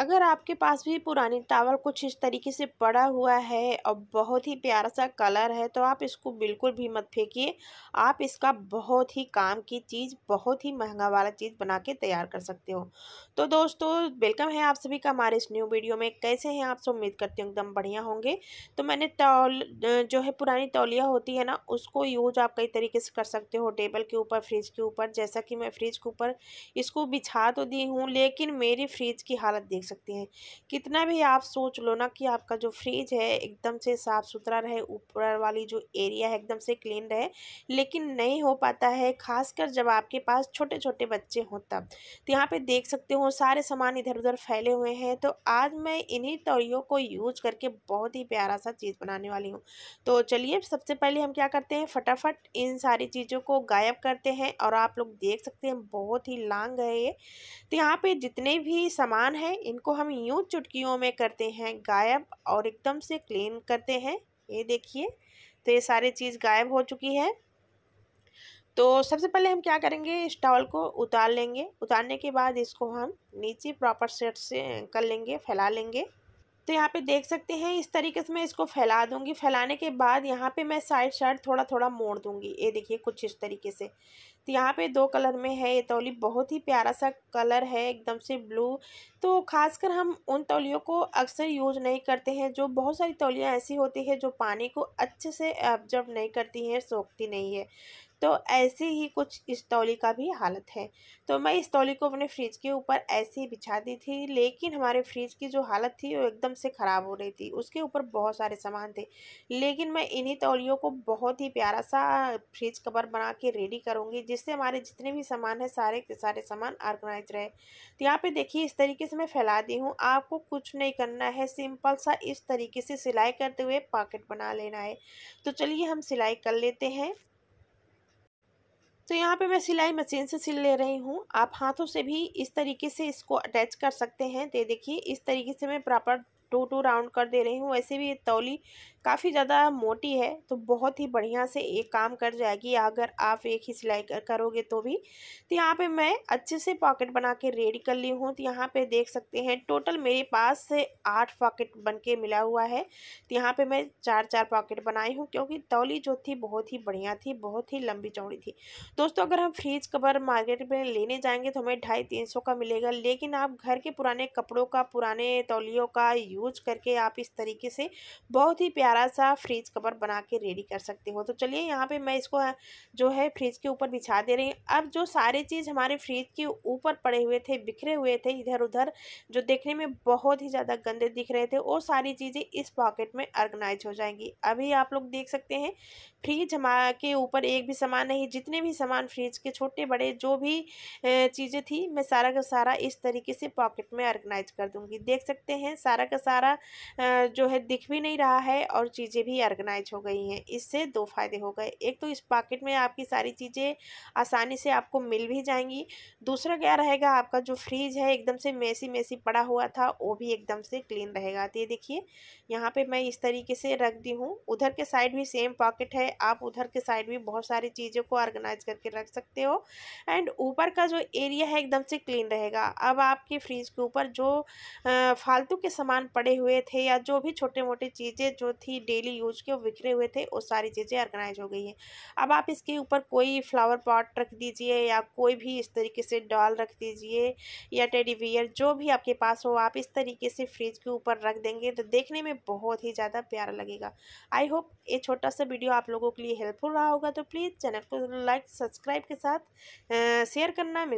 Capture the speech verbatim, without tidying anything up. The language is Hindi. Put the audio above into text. अगर आपके पास भी पुरानी टॉवल कुछ इस तरीके से पड़ा हुआ है और बहुत ही प्यारा सा कलर है तो आप इसको बिल्कुल भी मत फेंकिए। आप इसका बहुत ही काम की चीज़, बहुत ही महंगा वाला चीज़ बना के तैयार कर सकते हो। तो दोस्तों वेलकम है आप सभी का हमारे इस न्यू वीडियो में। कैसे हैं आप, उम्मीद करती हूँ एकदम बढ़िया होंगे। तो मैंने टॉल जो है पुरानी तौलिया होती है ना, उसको यूज आप कई तरीके से कर सकते हो, टेबल के ऊपर, फ्रिज के ऊपर। जैसा कि मैं फ्रिज के ऊपर इसको बिछा तो दी हूँ, लेकिन मेरी फ्रिज की हालत देख सकते हैं। कितना भी आप सोच लो ना कि आपका जो फ्रिज है एकदम से साफ सुथरा रहे, ऊपर वाली जो एरिया है एकदम से क्लीन रहे, लेकिन नहीं हो पाता है। खासकर जब आपके पास छोटे छोटे बच्चे हों तब। तो यहाँ पे देख सकते हो सारे सामान इधर उधर फैले हुए हैं। तो आज मैं इन्हीं तौलियों को यूज करके बहुत ही प्यारा सा चीज़ बनाने वाली हूँ। तो चलिए सबसे पहले हम क्या करते हैं, फटाफट इन सारी चीज़ों को गायब करते हैं। और आप लोग देख सकते हैं बहुत ही लांग है ये। तो यहाँ पे जितने भी सामान हैं इनको हम यूं चुटकियों में करते हैं गायब और एकदम से क्लीन करते हैं। ये देखिए, तो ये सारी चीज़ गायब हो चुकी है। तो सबसे पहले हम क्या करेंगे, इस टॉवल को उतार लेंगे। उतारने के बाद इसको हम नीचे प्रॉपर सेट से कर लेंगे, फैला लेंगे। तो यहाँ पे देख सकते हैं इस तरीके से मैं इसको फैला दूंगी। फैलाने के बाद यहाँ पे मैं साइड साइड थोड़ा थोड़ा मोड़ दूंगी। ये देखिए कुछ इस तरीके से। तो यहाँ पे दो कलर में है ये तौली, बहुत ही प्यारा सा कलर है एकदम से ब्लू। तो खासकर हम उन तौलियों को अक्सर यूज़ नहीं करते हैं। जो बहुत सारी तौलियाँ ऐसी होती है जो पानी को अच्छे से एब्जॉर्ब नहीं करती हैं, सोखती नहीं है। तो ऐसे ही कुछ इस तौली का भी हालत है। तो मैं इस तौली को अपने फ्रिज के ऊपर ऐसे ही बिछा दी थी, लेकिन हमारे फ्रिज की जो हालत थी वो एकदम से ख़राब हो रही थी। उसके ऊपर बहुत सारे सामान थे, लेकिन मैं इन्हीं तौलियों को बहुत ही प्यारा सा फ्रिज कवर बना के रेडी करूँगी, जिससे हमारे जितने भी सामान हैं सारे के सारे सामान ऑर्गेनाइज रहे। तो यहाँ पे देखिए इस तरीके से मैं फैला दी हूँ। आपको कुछ नहीं करना है, सिंपल सा इस तरीके से सिलाई करते हुए पॉकेट बना लेना है। तो चलिए हम सिलाई कर लेते हैं। तो यहाँ पे मैं सिलाई मशीन से सिल ले रही हूँ। आप हाथों से भी इस तरीके से इसको अटैच कर सकते हैं। तो देखिए इस तरीके से मैं प्रॉपर टू टू राउंड कर दे रही हूँ। वैसे भी ये तौली काफ़ी ज़्यादा मोटी है, तो बहुत ही बढ़िया से ये काम कर जाएगी अगर आप एक ही सिलाई कर, करोगे तो भी। तो यहाँ पे मैं अच्छे से पॉकेट बना के रेडी कर ली हूँ। तो यहाँ पे देख सकते हैं टोटल मेरे पास से आठ पॉकेट बन के मिला हुआ है। तो यहाँ पे मैं चार चार पॉकेट बनाई हूँ, क्योंकि तौली जो थी बहुत ही बढ़िया थी, बहुत ही लंबी चौड़ी थी। दोस्तों अगर हम फ्रिज कवर मार्केट में लेने जाएंगे तो हमें ढाई तीन सौ का मिलेगा, लेकिन आप घर के पुराने कपड़ों का, पुराने तौलियों का यूज करके आप इस तरीके से बहुत ही प्यारा सा फ्रिज कवर बना के रेडी कर सकते हो। तो चलिए यहाँ पे मैं इसको जो है फ्रिज के ऊपर बिछा दे रही हूँ। अब जो सारे चीज़ हमारे फ्रिज के ऊपर पड़े हुए थे, बिखरे हुए थे इधर उधर, जो देखने में बहुत ही ज़्यादा गंदे दिख रहे थे, वो सारी चीज़ें इस पॉकेट में ऑर्गेनाइज हो जाएंगी। अभी आप लोग देख सकते हैं फ्रिज हमारे के ऊपर एक भी सामान नहीं, जितने भी सामान फ्रिज के छोटे बड़े जो भी चीज़ें थी मैं सारा का सारा इस तरीके से पॉकेट में ऑर्गेनाइज कर दूँगी। देख सकते हैं सारा का सारा जो है दिख भी नहीं रहा है और चीज़ें भी ऑर्गेनाइज हो गई हैं। इससे दो फायदे हो गए, एक तो इस पॉकेट में आपकी सारी चीज़ें आसानी से आपको मिल भी जाएंगी, दूसरा क्या रहेगा, आपका जो फ्रिज है एकदम से मेसी मेसी पड़ा हुआ था वो भी एकदम से क्लीन रहेगा। तो ये देखिए यहाँ पे मैं इस तरीके से रख दी हूँ। उधर के साइड भी सेम पॉकेट है, आप उधर के साइड भी बहुत सारी चीज़ों को ऑर्गेनाइज करके रख सकते हो एंड ऊपर का जो एरिया है एकदम से क्लीन रहेगा। अब आपके फ्रिज के ऊपर जो फालतू के सामान पड़े हुए थे या जो भी छोटे मोटे चीज़ें जो थी डेली यूज के वो बिखरे हुए थे, वो सारी चीज़ें ऑर्गेनाइज हो गई हैं। अब आप इसके ऊपर कोई फ्लावर पॉट रख दीजिए या कोई भी इस तरीके से डॉल रख दीजिए या टेडी बियर, जो भी आपके पास हो आप इस तरीके से फ्रिज के ऊपर रख देंगे तो देखने में बहुत ही ज़्यादा प्यारा लगेगा। आई होप ये छोटा सा वीडियो आप लोगों के लिए हेल्पफुल रहा होगा। तो प्लीज़ चैनल को लाइक सब्सक्राइब के साथ शेयर करना। मिल